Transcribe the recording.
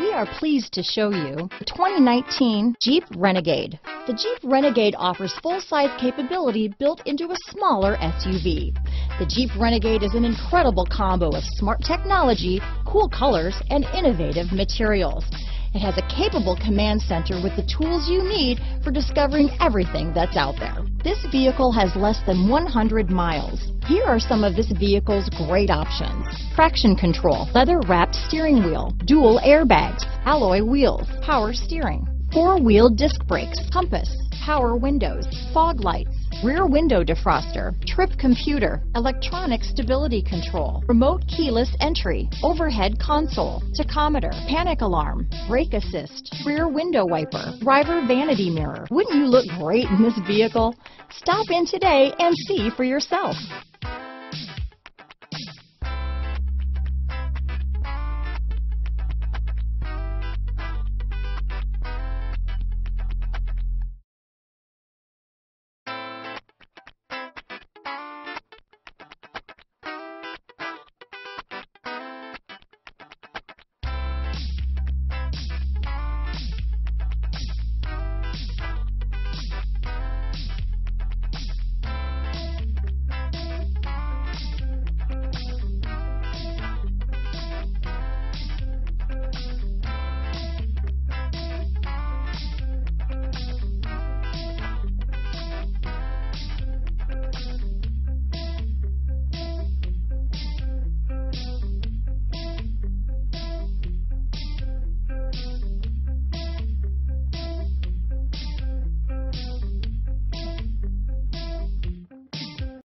We are pleased to show you the 2019 Jeep Renegade. The Jeep Renegade offers full-size capability built into a smaller SUV. The Jeep Renegade is an incredible combo of smart technology, cool colors, and innovative materials. It has a capable command center with the tools you need for discovering everything that's out there. This vehicle has less than 100 miles. Here are some of this vehicle's great options: traction control, leather-wrapped steering wheel, dual airbags, alloy wheels, power steering, four-wheel disc brakes, compass, power windows, fog lights, rear window defroster, trip computer, electronic stability control, remote keyless entry, overhead console, tachometer, panic alarm, brake assist, rear window wiper, driver vanity mirror. Wouldn't you look great in this vehicle? Stop in today and see for yourself.